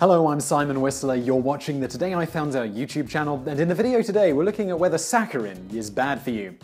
Hello, I'm Simon Whistler, you're watching the Today I Found Out YouTube channel, and in the video today we're looking at whether saccharin is bad for you.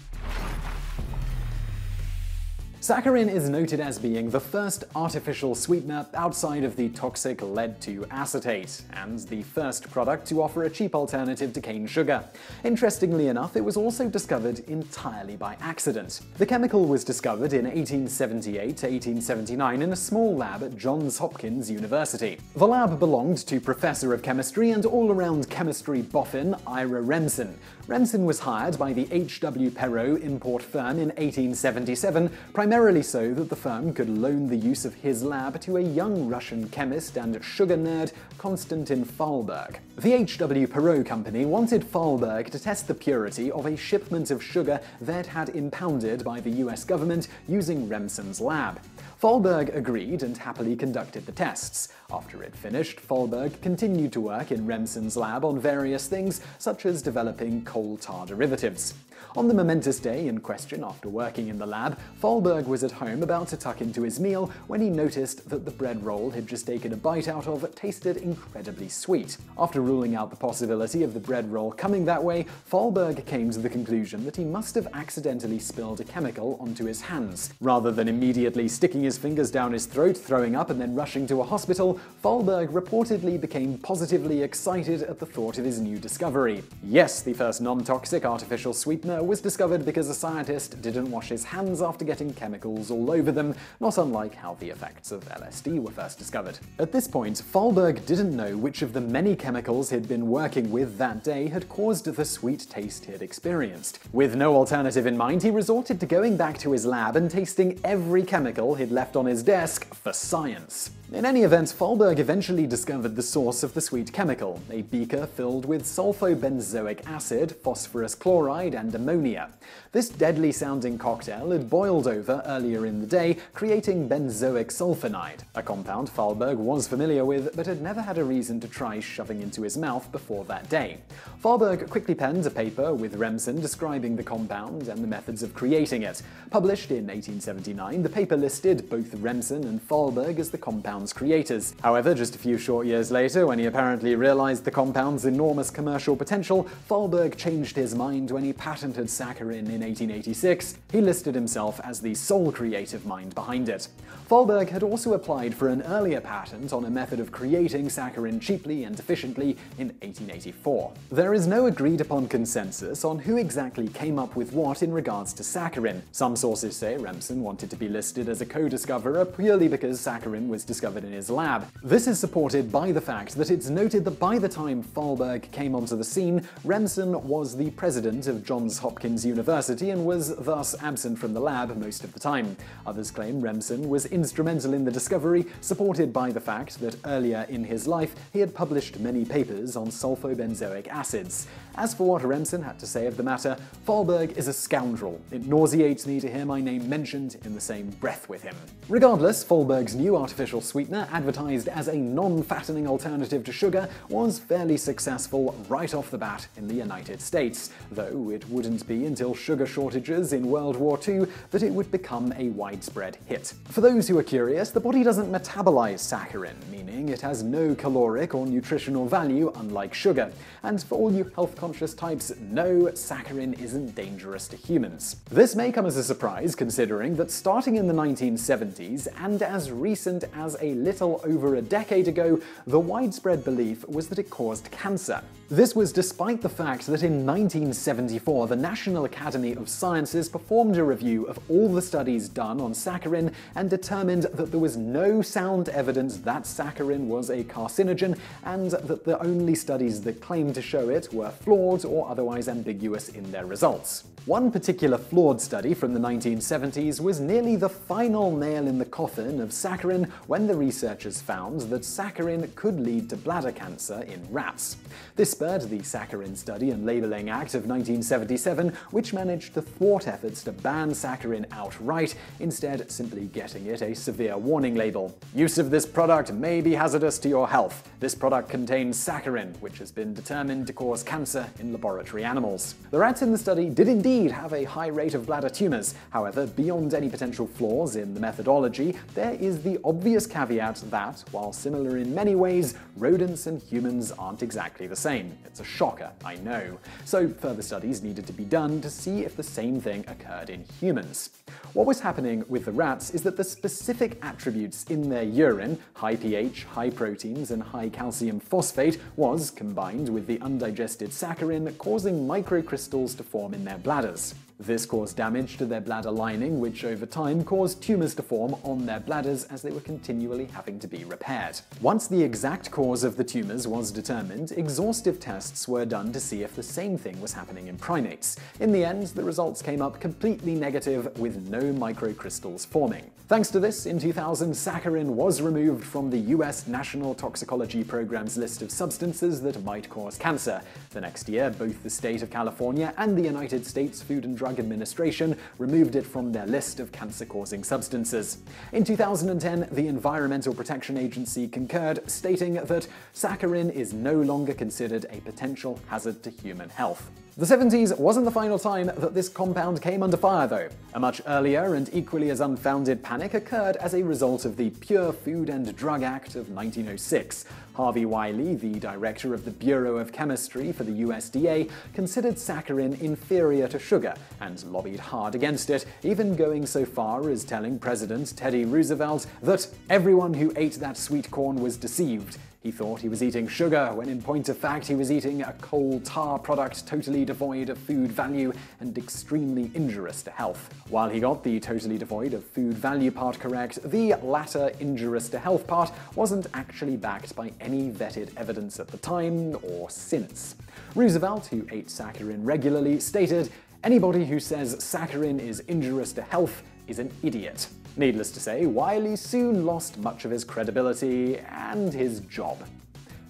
Saccharin is noted as being the first artificial sweetener outside of the toxic lead-2 acetate, and the first product to offer a cheap alternative to cane sugar. Interestingly enough, it was also discovered entirely by accident. The chemical was discovered in 1878 to 1879 in a small lab at Johns Hopkins University. The lab belonged to Professor of Chemistry and all-around chemistry boffin Ira Remsen. Remsen was hired by the H. W. Perot import firm in 1877, primarily so that the firm could loan the use of his lab to a young Russian chemist and sugar nerd, Konstantin Fahlberg. The H. W. Perot Company wanted Fahlberg to test the purity of a shipment of sugar that had impounded by the US government using Remsen's lab. Fahlberg agreed and happily conducted the tests. After it finished, Fahlberg continued to work in Remsen's lab on various things, such as developing coal tar derivatives. On the momentous day in question, after working in the lab, Fahlberg was at home about to tuck into his meal when he noticed that the bread roll he'd just taken a bite out of tasted incredibly sweet. After ruling out the possibility of the bread roll coming that way, Fahlberg came to the conclusion that he must have accidentally spilled a chemical onto his hands. Rather than immediately sticking his fingers down his throat, throwing up, and then rushing to a hospital, Fahlberg reportedly became positively excited at the thought of his new discovery. Yes, the first non-toxic artificial sweetener was discovered because a scientist didn't wash his hands after getting chemicals all over them, not unlike how the effects of LSD were first discovered. At this point, Fahlberg didn't know which of the many chemicals he'd been working with that day had caused the sweet taste he'd experienced. With no alternative in mind, he resorted to going back to his lab and tasting every chemical he'd left on his desk for science. In any event, Fahlberg eventually discovered the source of the sweet chemical, a beaker filled with sulfobenzoic acid, phosphorus chloride, and ammonia. This deadly-sounding cocktail had boiled over earlier in the day, creating benzoic sulfonide, a compound Fahlberg was familiar with but had never had a reason to try shoving into his mouth before that day. Fahlberg quickly penned a paper with Remsen describing the compound and the methods of creating it. Published in 1879, the paper listed both Remsen and Fahlberg as the compound creators. However, just a few short years later, when he apparently realized the compound's enormous commercial potential, Fahlberg changed his mind when he patented saccharin in 1886. He listed himself as the sole creative mind behind it. Fahlberg had also applied for an earlier patent on a method of creating saccharin cheaply and efficiently in 1884. There is no agreed-upon consensus on who exactly came up with what in regards to saccharin. Some sources say Remsen wanted to be listed as a co-discoverer purely because saccharin was discovered in his lab. This is supported by the fact that it's noted that by the time Fahlberg came onto the scene, Remsen was the president of Johns Hopkins University and was thus absent from the lab most of the time. Others claim Remsen was instrumental in the discovery, supported by the fact that earlier in his life he had published many papers on sulfobenzoic acids. As for what Remsen had to say of the matter, Fahlberg is a scoundrel. It nauseates me to hear my name mentioned in the same breath with him. Regardless, Fahlberg's new artificial sweetener, advertised as a non-fattening alternative to sugar, was fairly successful right off the bat in the United States, though it wouldn't be until sugar shortages in World War II that it would become a widespread hit. For those who are curious, the body doesn't metabolize saccharin, meaning it has no caloric or nutritional value unlike sugar. And for all you health-conscious types, no, saccharin isn't dangerous to humans. This may come as a surprise considering that starting in the 1970s, and as recent as a little over a decade ago, the widespread belief was that it caused cancer. This was despite the fact that in 1974 the National Academy of Sciences performed a review of all the studies done on saccharin and determined that there was no sound evidence that saccharin was a carcinogen and that the only studies that claimed to show it were flawed or otherwise ambiguous in their results. One particular flawed study from the 1970s was nearly the final nail in the coffin of saccharin when the researchers found that saccharin could lead to bladder cancer in rats. This spurred the Saccharin Study and Labeling Act of 1977, which managed to thwart efforts to ban saccharin outright, instead simply getting it a severe warning label. Use of this product may be hazardous to your health. This product contains saccharin, which has been determined to cause cancer in laboratory animals. The rats in the study did indeed have a high rate of bladder tumors. However, beyond any potential flaws in the methodology, there is the obvious caveat caveat that, while similar in many ways, rodents and humans aren't exactly the same. It's a shocker, I know. So further studies needed to be done to see if the same thing occurred in humans. What was happening with the rats is that the specific attributes in their urine, high pH, high proteins, and high calcium phosphate, was combined with the undigested saccharin, causing microcrystals to form in their bladders. This caused damage to their bladder lining, which over time caused tumours to form on their bladders as they were continually having to be repaired. Once the exact cause of the tumours was determined, exhaustive tests were done to see if the same thing was happening in primates. In the end, the results came up completely negative, with no microcrystals forming. Thanks to this, in 2000, saccharin was removed from the US National Toxicology Program's list of substances that might cause cancer. The next year, both the state of California and the United States Food and Drug Administration removed it from their list of cancer-causing substances. In 2010, the Environmental Protection Agency concurred, stating that saccharin is no longer considered a potential hazard to human health. The 70s wasn't the final time that this compound came under fire, though. A much earlier and equally as unfounded panic occurred as a result of the Pure Food and Drug Act of 1906. Harvey Wiley, the director of the Bureau of Chemistry for the USDA, considered saccharin inferior to sugar and lobbied hard against it, even going so far as telling President Teddy Roosevelt that everyone who ate that sweet corn was deceived. He thought he was eating sugar, when in point of fact he was eating a coal tar product totally devoid of food value and extremely injurious to health. While he got the totally devoid of food value part correct, the latter injurious to health part wasn't actually backed by any vetted evidence at the time or since. Roosevelt, who ate saccharin regularly, stated, "Anybody who says saccharin is injurious to health is an idiot." Needless to say, Wiley soon lost much of his credibility and his job.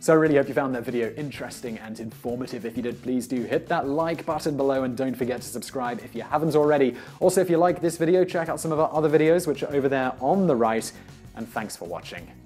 So I really hope you found that video interesting and informative. If you did, please do hit that like button below, and don't forget to subscribe if you haven't already. Also, if you like this video, check out some of our other videos, which are over there on the right, and thanks for watching.